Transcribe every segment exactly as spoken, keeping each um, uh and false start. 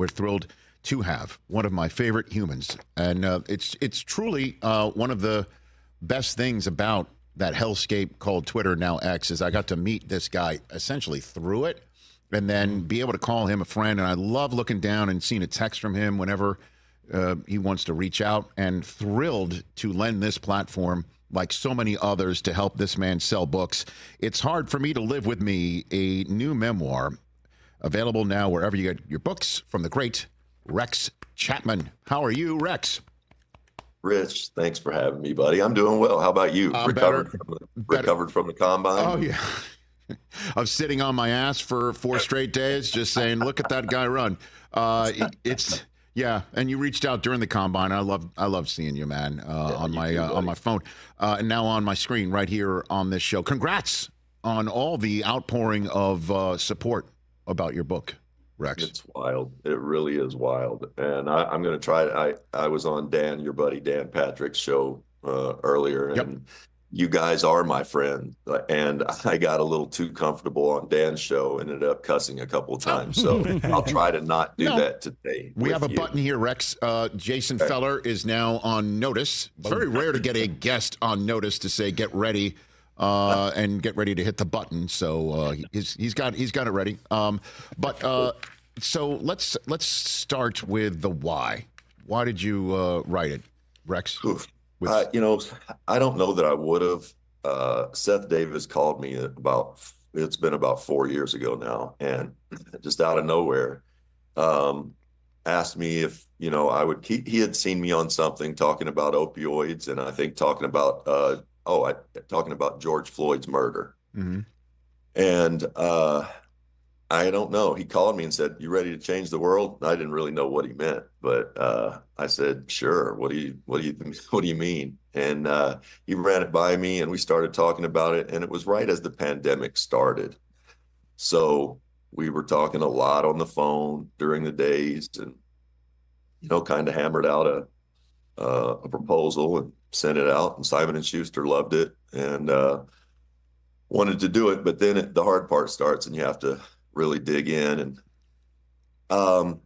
we're thrilled to have one of my favorite humans. And uh, it's it's truly uh, one of the best things about that hellscape called Twitter, now X, is I got to meet this guy essentially through it and then be able to call him a friend. And I love looking down and seeing a text from him whenever uh, he wants to reach out, and thrilled to lend this platform, like so many others, to help this man sell books. It's Hard for Me to Live With Me, a new memoir, available now wherever you get your books, from the great Rex Chapman. How are you, Rex? Rich, thanks for having me, buddy. I'm doing well. How about you? Uh, recovered, better, from the, better. recovered from the combine? Oh, yeah. I'm sitting on my ass for four straight days just saying, look at that guy run. Uh, it, it's... Yeah, and you reached out during the combine. I love, I love seeing you, man, uh, yeah, on my too, uh, on my phone, uh, and now on my screen right here on this show. Congrats on all the outpouring of uh, support about your book, Rex. It's wild. It really is wild. And I, I'm going to try. I I was on Dan, your buddy Dan Patrick's show uh, earlier, and yep. you guys are my friend. And I got a little too comfortable on Dan's show and ended up cussing a couple of times. So I'll try to not do no. that today. We have a you. button here, Rex. Uh, Jason okay. Feller is now on notice. It's very rare to get a guest on notice to say, get ready, uh, and get ready to hit the button. So uh, he's, he's got he's got it ready. Um, but uh, so let's let's start with the why. Why did you uh, write it, Rex? Oof. With... Uh, you know, I don't know that I would have. Uh, Seth Davis called me about, it's been about four years ago now, and just out of nowhere, um, asked me if, you know, I would keep, he had seen me on something talking about opioids, and I think talking about, uh, oh, I talking about George Floyd's murder. Mm-hmm. And uh, I don't know. He called me and said, you ready to change the world? I didn't really know what he meant, but uh, I said, sure. What do you, what do you, what do you mean? And uh, he ran it by me and we started talking about it. And it was right as the pandemic started. So we were talking a lot on the phone during the days, and, you know, kind of hammered out a, uh, a proposal and sent it out, and Simon and Schuster loved it and uh, wanted to do it. But then it, the hard part starts, and you have to really dig in. And um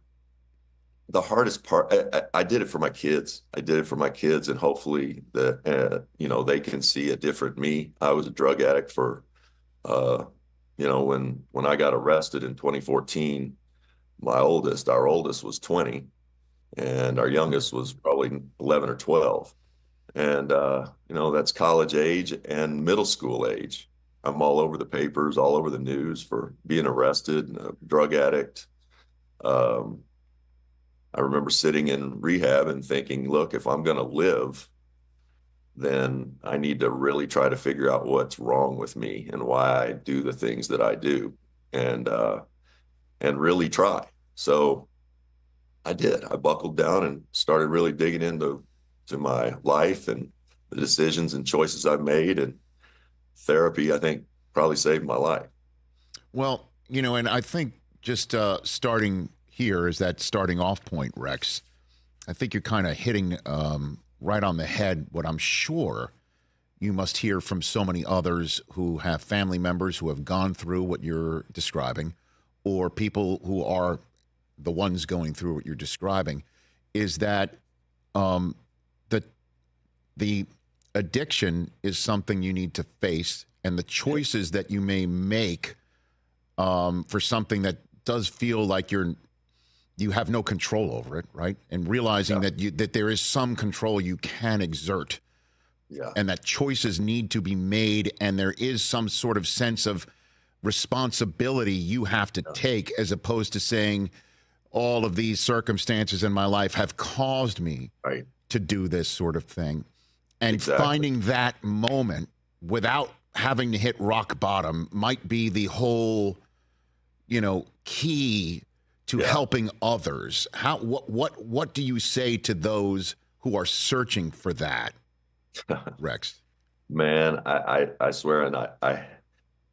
the hardest part, I, I did it for my kids. I did it for my kids, and hopefully the uh, you know, they can see a different me. I was a drug addict for uh you know, when when I got arrested in twenty fourteen, my oldest, our oldest was twenty, and our youngest was probably eleven or twelve, and uh you know, that's college age and middle school age. I'm all over the papers, all over the news for being arrested, a drug addict. Um, I remember sitting in rehab and thinking, look, if I'm going to live, then I need to really try to figure out what's wrong with me and why I do the things that I do, and uh, and really try. So I did. I buckled down and started really digging into to my life and the decisions and choices I've made, and therapy, I think, probably saved my life. Well, you know, and I think just uh, starting here is that starting off point, Rex. I think you're kind of hitting um, right on the head what I'm sure you must hear from so many others who have family members who have gone through what you're describing, or people who are the ones going through what you're describing, is that um, the the addiction is something you need to face, and the choices that you may make um, for something that does feel like you're, you have no control over it, right? And realizing yeah. that you, that there is some control you can exert, yeah. and that choices need to be made, and there is some sort of sense of responsibility you have to yeah. take, as opposed to saying, all of these circumstances in my life have caused me right. to do this sort of thing. And exactly. finding that moment without having to hit rock bottom might be the whole, you know, key to yeah. helping others. How, what, what, what do you say to those who are searching for that, Rex? Man, I, I, I swear, and I, I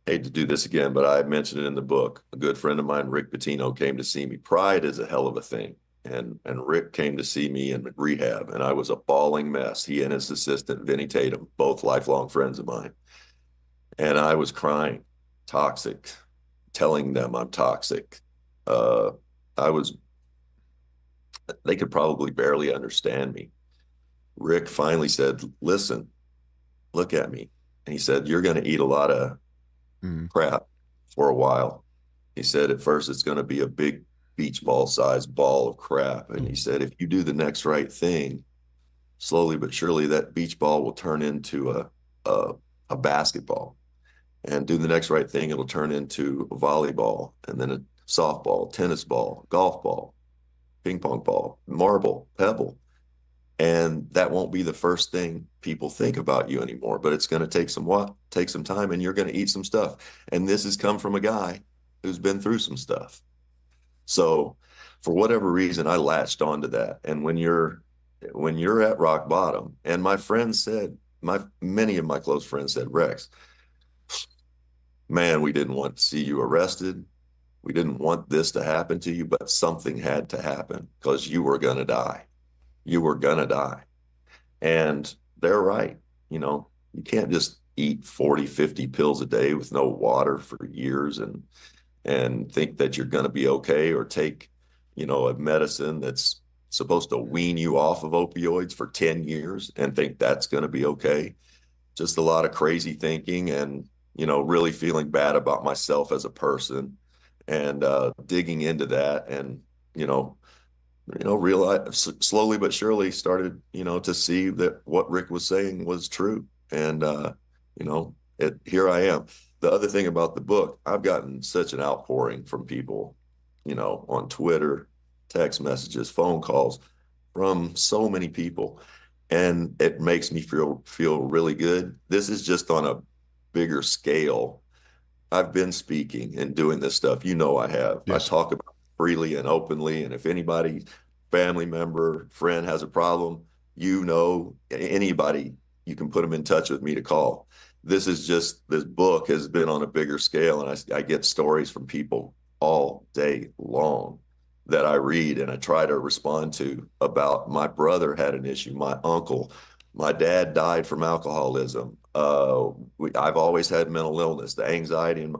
hate to do this again, but I mentioned it in the book. A good friend of mine, Rick Pitino, came to see me. Pride is a hell of a thing. And and Rick came to see me in rehab, and I was a bawling mess. He and his assistant, Vinny Tatum, both lifelong friends of mine. And I was crying, toxic, telling them I'm toxic. Uh, I was they could probably barely understand me. Rick finally said, listen, look at me. And he said, you're going to eat a lot of mm. crap for a while. He said, at first, it's going to be a big beach ball sized ball of crap. And he said, if you do the next right thing, slowly but surely, that beach ball will turn into a, a, a basketball. And do the next right thing, it'll turn into a volleyball, and then a softball, tennis ball, golf ball, ping pong ball, marble, pebble. And that won't be the first thing people think about you anymore, but it's going to take some what take some time, and you're going to eat some stuff. And this has come from a guy who's been through some stuff. So for whatever reason, I latched onto that. And when you're when you're at rock bottom, and my friends said, my many of my close friends said, Rex, man, we didn't want to see you arrested. We didn't want this to happen to you, but something had to happen because you were going to die. You were going to die. And they're right. You know, you can't just eat forty, fifty pills a day with no water for years and and think that you're going to be okay, or take, you know, a medicine that's supposed to wean you off of opioids for ten years and think that's going to be okay. Just a lot of crazy thinking, and, you know, really feeling bad about myself as a person, and uh, digging into that, and, you know, you know, realize slowly but surely started, you know, to see that what Rick was saying was true. And, uh, you know, it, here I am. The other thing about the book, I've gotten such an outpouring from people, you know, on Twitter, text messages, phone calls, from so many people. And it makes me feel, feel really good. This is just on a bigger scale. I've been speaking and doing this stuff. You know, I have. Yes. I talk about freely and openly, and if anybody, family member, friend has a problem, you know, anybody, you can put them in touch with me to call. This is just, this book has been on a bigger scale, and I, I get stories from people all day long that I read and I try to respond to about my brother had an issue, my uncle, my dad died from alcoholism. Uh, we, I've always had mental illness, the anxiety, and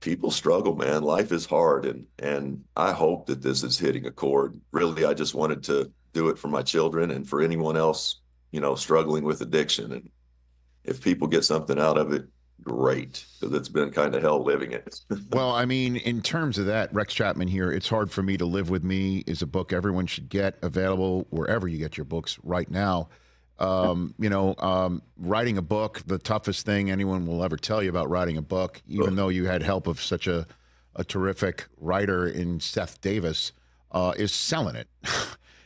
people struggle, man. Life is hard. And, and I hope that this is hitting a chord. Really, I just wanted to do it for my children and for anyone else, you know, struggling with addiction. And if people get something out of it, great, because it's been kind of hell living it. Well, I mean, in terms of that, Rex Chapman here, It's Hard for Me to Live With Me is a book everyone should get, available wherever you get your books right now. Um, you know, um, writing a book, the toughest thing anyone will ever tell you about writing a book, even though you had help of such a, a terrific writer in Seth Davis, uh, is selling it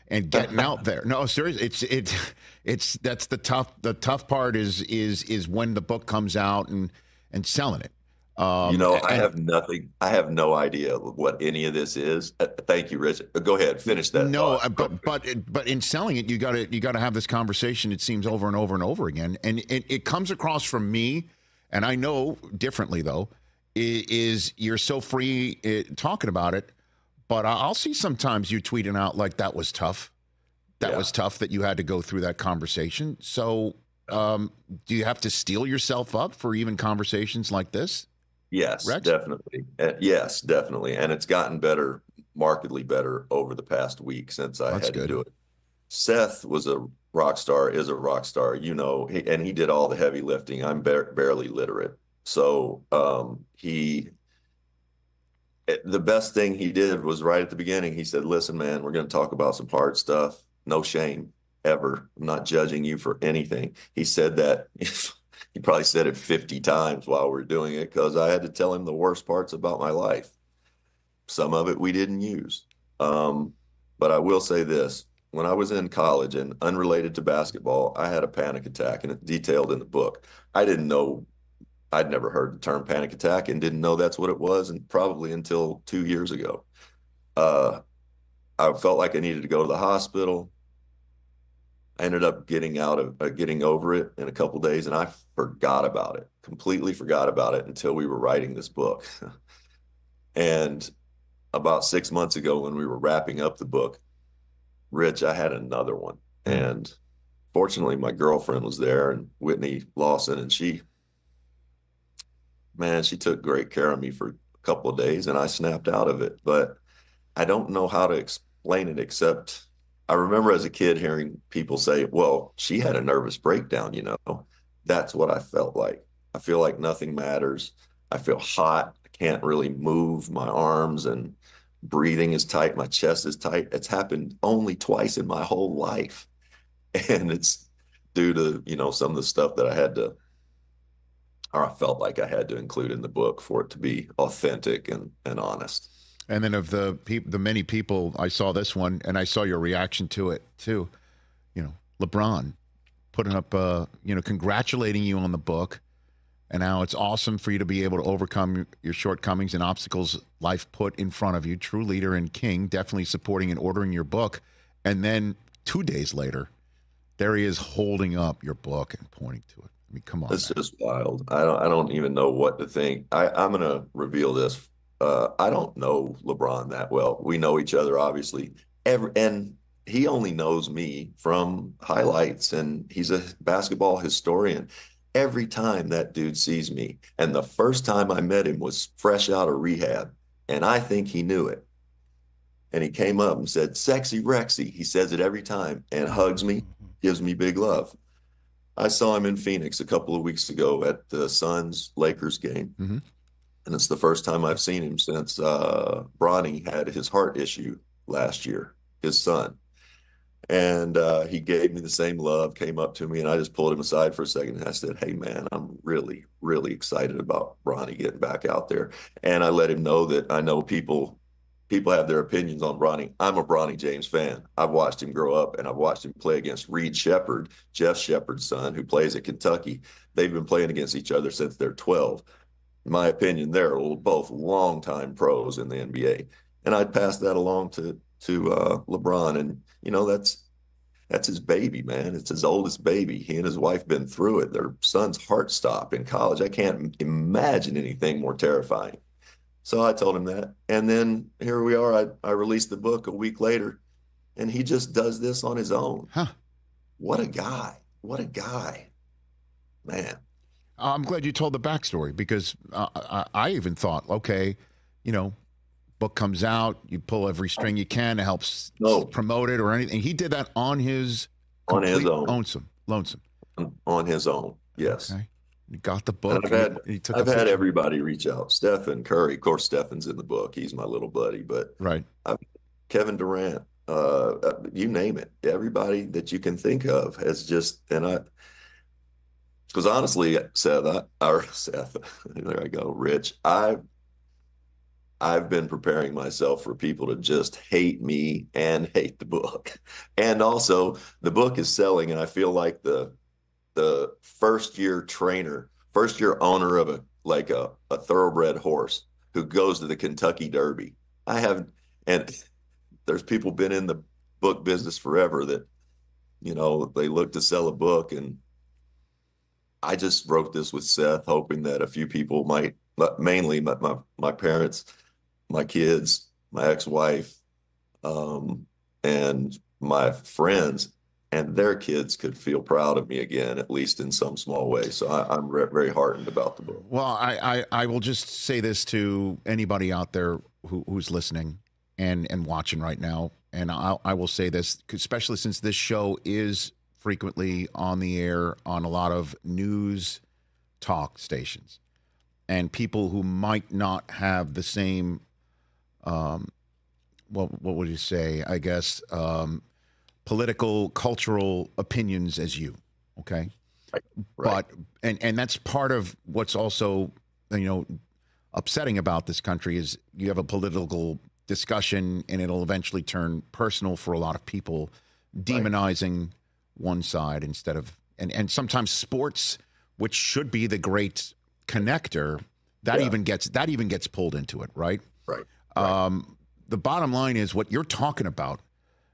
and getting out there. No, seriously, it's, it's, it's, that's the tough, the tough part is, is, is when the book comes out and, and selling it. Um, you know, I and, have nothing. I have no idea what any of this is. Uh, thank you, Rich. Go ahead, finish that. No, thought. but but but in selling it, you got to you got to have this conversation. It seems over and over and over again, and it, it comes across from me, and I know differently though. Is you're so free it, talking about it, but I'll see sometimes you tweeting out like that was tough, that yeah. was tough that you had to go through that conversation. So, um, do you have to steel yourself up for even conversations like this? Yes, Rex? Definitely. Uh, yes, definitely. And it's gotten better, markedly better over the past week since I That's had good. to do it. Seth was a rock star, is a rock star, you know, he, and he did all the heavy lifting. I'm ba- barely literate. So um, he, the best thing he did was right at the beginning. He said, listen, man, we're going to talk about some hard stuff. No shame ever. I'm not judging you for anything. He said that. He probably said it fifty times while we were doing it, because I had to tell him the worst parts about my life. Some of it we didn't use. Um, but I will say this. When I was in college and unrelated to basketball, I had a panic attack, and it's detailed in the book. I didn't know, I'd never heard the term panic attack and didn't know that's what it was, and probably until two years ago. Uh, I felt like I needed to go to the hospital. I ended up getting out of uh, getting over it in a couple of days, and I forgot about it, completely forgot about it until we were writing this book. And about six months ago, when we were wrapping up the book, Rich, I had another one. And fortunately, my girlfriend was there, and Whitney Lawson, and she, man, she took great care of me for a couple of days, and I snapped out of it. But I don't know how to explain explain it, except I remember as a kid hearing people say, well, she had a nervous breakdown, you know. That's what I felt like. I feel like nothing matters. I feel hot. I can't really move my arms, and breathing is tight. My chest is tight. It's happened only twice in my whole life. And it's due to, you know, some of the stuff that I had to, or I felt like I had to include in the book for it to be authentic and, and honest. And then of the people, the many people, I saw this one and I saw your reaction to it too. You know, LeBron putting up, uh, you know, congratulating you on the book and how it's awesome for you to be able to overcome your shortcomings and obstacles life put in front of you. True leader and king, definitely supporting and ordering your book. And then two days later, there he is holding up your book and pointing to it. I mean, come on. This is wild. I don't, I don't even know what to think. I, I'm going to reveal this. Uh, I don't know LeBron that well. We know each other, obviously. Every, and he only knows me from highlights, and he's a basketball historian. Every time that dude sees me, and the first time I met him was fresh out of rehab, and I think he knew it. And he came up and said, "Sexy Rexy." He says it every time and hugs me, gives me big love. I saw him in Phoenix a couple of weeks ago at the Suns-Lakers game. Mm-hmm. And it's the first time I've seen him since uh, Bronny had his heart issue last year, his son. And uh, he gave me the same love, came up to me, and I just pulled him aside for a second. And I said, "Hey, man, I'm really, really excited about Bronny getting back out there." And I let him know that I know people people have their opinions on Bronny. I'm a Bronny James fan. I've watched him grow up, and I've watched him play against Reed Shepherd, Jeff Shepherd's son, who plays at Kentucky. They've been playing against each other since they're twelve. In my opinion, they're both longtime pros in the N B A. And I'd pass that along to to uh, LeBron. And, you know, that's that's his baby, man. It's his oldest baby. He and his wife been through it. Their son's heart stopped in college. I can't imagine anything more terrifying. So I told him that. And then here we are. I, I released the book a week later, and he just does this on his own. Huh. What a guy. What a guy. Man. I'm glad you told the backstory, because uh, I, I even thought, okay, you know, book comes out, you pull every string you can to help no. promote it or anything. He did that on his on his own, lonesome, lonesome, on his own. Yes, okay. He got the book. And I've had, he, he took I've had everybody reach out. Stephen Curry, of course. Stephen's in the book. He's my little buddy. But right, I've, Kevin Durant, uh, you name it. Everybody that you can think of has just and I. Because honestly, Seth, I, or Seth, there I go, Rich, I've, I've been preparing myself for people to just hate me and hate the book. And also, the book is selling, and I feel like the the first-year trainer, first-year owner of a like a, a thoroughbred horse who goes to the Kentucky Derby. I have, and there's people been in the book business forever that, you know, they look to sell a book, and I just wrote this with Seth, hoping that a few people might, mainly my my, my parents, my kids, my ex-wife, um, and my friends and their kids could feel proud of me again, at least in some small way. So I, I'm re- very heartened about the book. Well, I, I, I will just say this to anybody out there who, who's listening and, and watching right now. And I, I will say this, especially since this show is frequently on the air on a lot of news talk stations, and people who might not have the same, um, well, what would you say, I guess, um, political, cultural opinions as you, okay? Right. But, and, and that's part of what's also, you know, upsetting about this country is you have a political discussion and it'll eventually turn personal for a lot of people, demonizing right. one side instead of, and, and sometimes sports, which should be the great connector, that yeah. even gets, that even gets pulled into it. Right. Right. Um, right. The bottom line is what you're talking about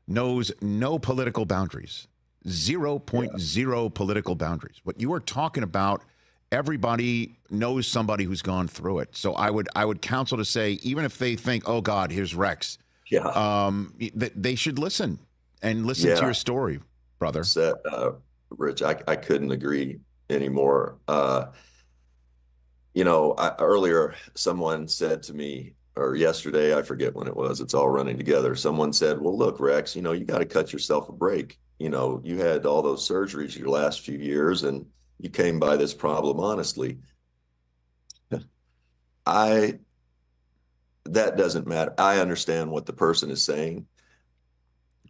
knows no political boundaries, zero point zero yeah. political boundaries. What you are talking about, everybody knows somebody who's gone through it. So I would, I would counsel to say, even if they think, oh God, here's Rex, yeah. um, th- they should listen and listen yeah. to your story. Brother, Seth, uh, Rich, I, I couldn't agree anymore. Uh, you know, I, earlier someone said to me, or yesterday, I forget when it was, it's all running together. Someone said, well, look, Rex, you know, you got to cut yourself a break. You know, you had all those surgeries your last few years and you came by this problem honestly. I, that doesn't matter. I understand what the person is saying.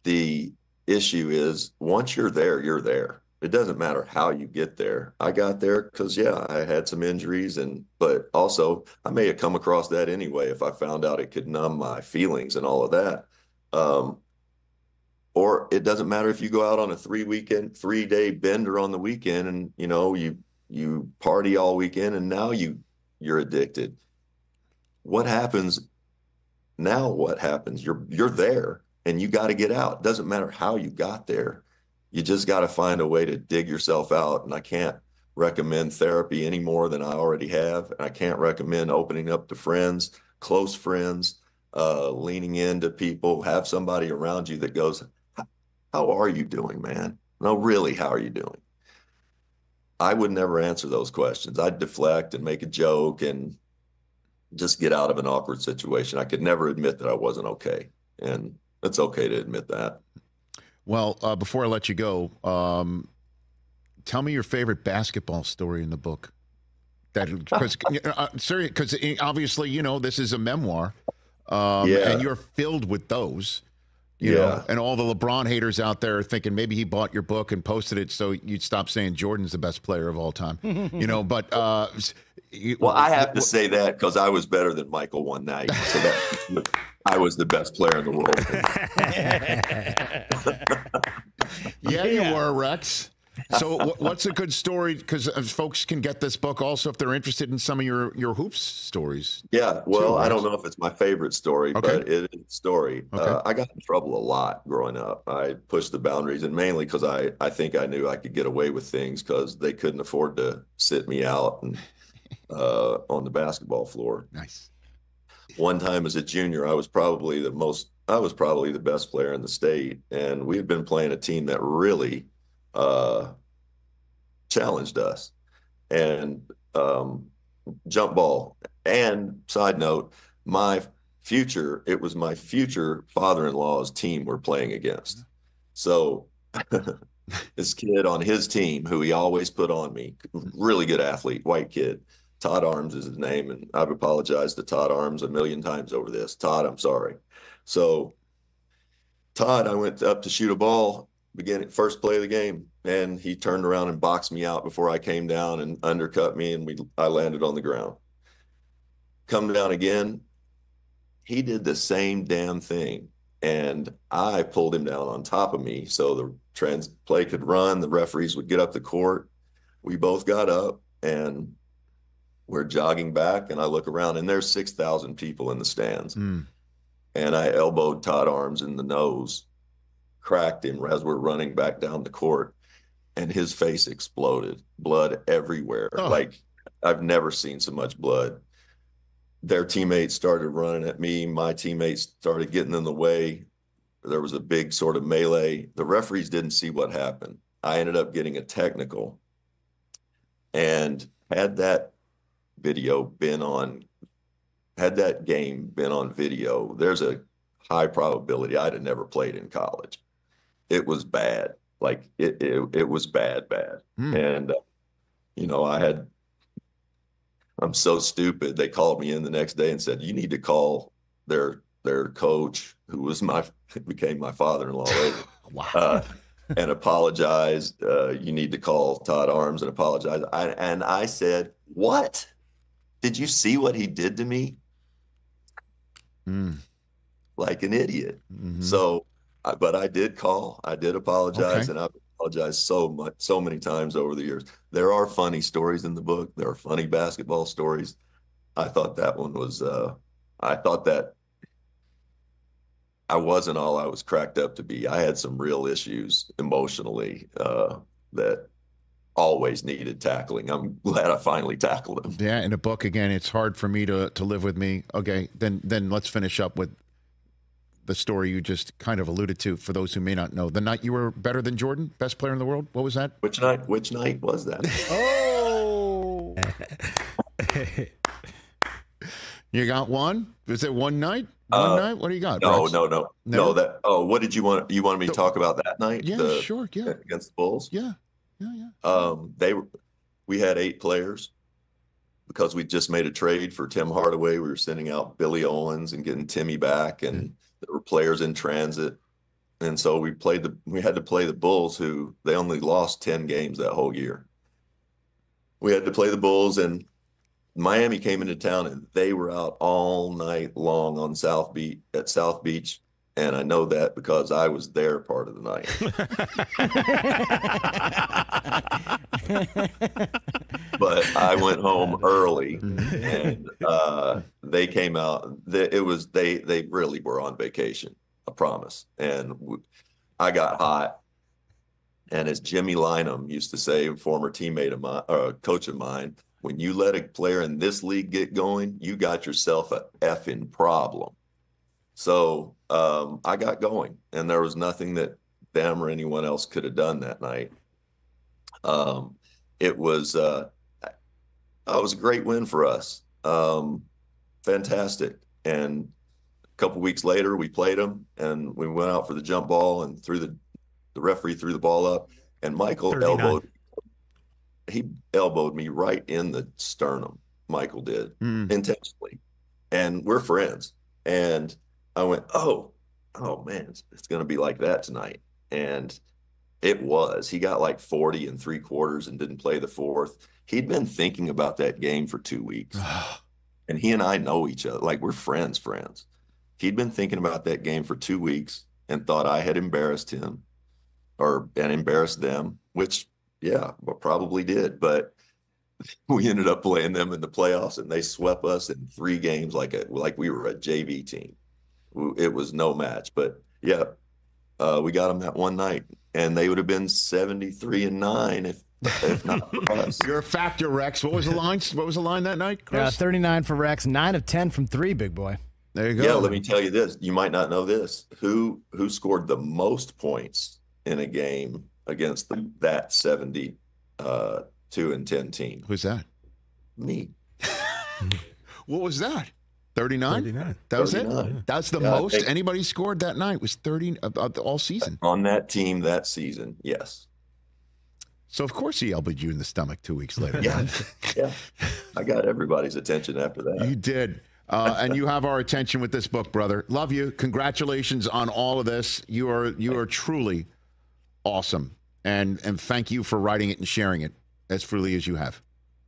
The issue is once you're there, you're there. It doesn't matter how you get there. I got there because, yeah, I had some injuries, and but also I may have come across that anyway if I found out it could numb my feelings and all of that. Um, or it doesn't matter if you go out on a three weekend, three day bender on the weekend, and you know you you party all weekend, and now you you're addicted. What happens now? What happens? You're you're there, and you got to get out. It doesn't matter how you got there. You just got to find a way to dig yourself out. And I can't recommend therapy any more than I already have. And I can't recommend opening up to friends, close friends, uh, leaning into people, have somebody around you that goes, how are you doing, man? No, really, how are you doing? I would never answer those questions. I'd deflect and make a joke and just get out of an awkward situation. I could never admit that I wasn't okay. And it's okay to admit that. Well, uh, before I let you go, um, tell me your favorite basketball story in the book. That, because uh, serious, because obviously, you know, this is a memoir, um, yeah. and you're filled with those. You yeah. know, and all the LeBron haters out there are thinking maybe he bought your book and posted it so you'd stop saying Jordan's the best player of all time. You know, but uh, you, well, I have to say that because I was better than Michael one night, so that I was the best player in the world. yeah, you yeah. were, Rex. So, what's a good story? Because folks can get this book also if they're interested in some of your your hoops stories. Yeah, well, too, I don't know if it's my favorite story, okay. but it is a story. Okay. Uh, I got in trouble a lot growing up. I pushed the boundaries, and mainly because I I think I knew I could get away with things because they couldn't afford to sit me out and uh, on the basketball floor. Nice. One time as a junior, I was probably the most. I was probably the best player in the state, and we had been playing a team that really. Uh, challenged us and um, jump ball. And side note, my future, it was my future father-in-law's team we're playing against. So this kid on his team, who he always put on me, really good athlete, white kid, Todd Arms is his name. And I've apologized to Todd Arms a million times over this. Todd, I'm sorry. So Todd, I went up to shoot a ball beginning first play of the game, and he turned around and boxed me out before I came down and undercut me, and we I landed on the ground. Come down again, he did the same damn thing, and I pulled him down on top of me so the trans play could run. The referees would get up the court. We both got up, and we're jogging back, and I look around, and there's six thousand people in the stands. Mm. And I elbowed Todd Arms in the nose, cracked him as we're running back down the court, and his face exploded, blood everywhere. Oh. Like I've never seen so much blood. Their teammates started running at me. My teammates started getting in the way. There was a big sort of melee. The referees didn't see what happened. I ended up getting a technical. And had that video been on, had that game been on video, there's a high probability I'd have never played in college. It was bad. Like it, it, it was bad, bad. Mm. And, uh, you know, I had, I'm so stupid. They called me in the next day and said, you need to call their, their coach, who was my, became my father-in-law later, wow. uh, and apologize. Uh, you need to call Todd Arms and apologize. I, and I said, what? Did you see what he did to me? Mm. Like an idiot. Mm-hmm. So, but I did call, I did apologize, okay. and I've apologized so much, so many times over the years. There are funny stories in the book. There are funny basketball stories. I thought that one was, uh, I thought that I wasn't all I was cracked up to be. I had some real issues emotionally uh, that always needed tackling. I'm glad I finally tackled them. Yeah, in a book, again, It's Hard for Me to, to Live with Me. Okay, then then let's finish up with the story you just kind of alluded to, for those who may not know. The night you were better than Jordan, best player in the world. What was that? Which night? Which night was that? Oh. You got one? Is it one night? One uh, night? What do you got? No, no, no, no, no. That. Oh, what did you want? You wanted me to talk about that night? Yeah, the, sure. Yeah, against the Bulls. Yeah, yeah, yeah. Um, they were. We had eight players because we just made a trade for Tim Hardaway. We were sending out Billy Owens and getting Timmy back, and mm. there were players in transit. And so we played the. We had to play the Bulls, who they only lost ten games that whole year. We had to play the Bulls, and Miami came into town, and they were out all night long on South Beach at South Beach, and I know that because I was there part of the night. But I went home early, and uh, they came out. It was they they really were on vacation. I promise. And I got hot. And as Jimmy Lynam used to say, a former teammate of mine, or a coach of mine, when you let a player in this league get going, you got yourself a effing problem. So um, I got going, and there was nothing that them or anyone else could have done that night. Um, it was uh, it was a great win for us. Um, fantastic. And a couple weeks later, we played them, and we went out for the jump ball, and threw the the referee threw the ball up, and Michael thirty-nine. elbowed. He elbowed me right in the sternum. Michael did mm. intentionally, and we're friends. And I went, "Oh, oh man, it's, it's going to be like that tonight." And it was. He got like forty and three quarters and didn't play the fourth. He'd been thinking about that game for two weeks, and he and I know each other. Like we're friends, friends. He'd been thinking about that game for two weeks and thought I had embarrassed him, or and embarrassed them, which. Yeah, well, probably did, but we ended up playing them in the playoffs, and they swept us in three games like a like we were a J V team. It was no match, but yeah, uh, we got them that one night, and they would have been seventy-three and nine if if not for us. You're a factor, Rex. What was the line? What was the line that night, Chris? Uh, thirty-nine for Rex, nine of ten from three, big boy. There you go. Yeah, let me tell you this. You might not know this. Who who scored the most points in a game against the, that seventy-two uh, and ten team? Who's that? Me. What was that? thirty-nine? thirty-nine. That was thirty-nine. It? That's the yeah, most think, anybody scored that night was thirty uh, all season. On that team that season, yes. So, of course, he elbowed you in the stomach two weeks later. Yeah. Yeah. I got everybody's attention after that. You did. Uh, and you have our attention with this book, brother. Love you. Congratulations on all of this. You are you are truly awesome, and and thank you for writing it and sharing it as freely as you have,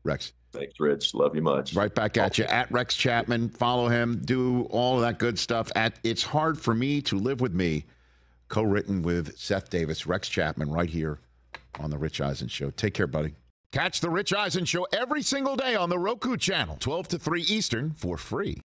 Rex. Thanks, Rich. Love you much. Right back at you. At Rex Chapman, follow him. Do all of that good stuff. At It's Hard for Me to Live With Me, co-written with Seth Davis, Rex Chapman, right here on The Rich Eisen Show. Take care, buddy. Catch The Rich Eisen Show every single day on the Roku Channel, twelve to three Eastern, for free.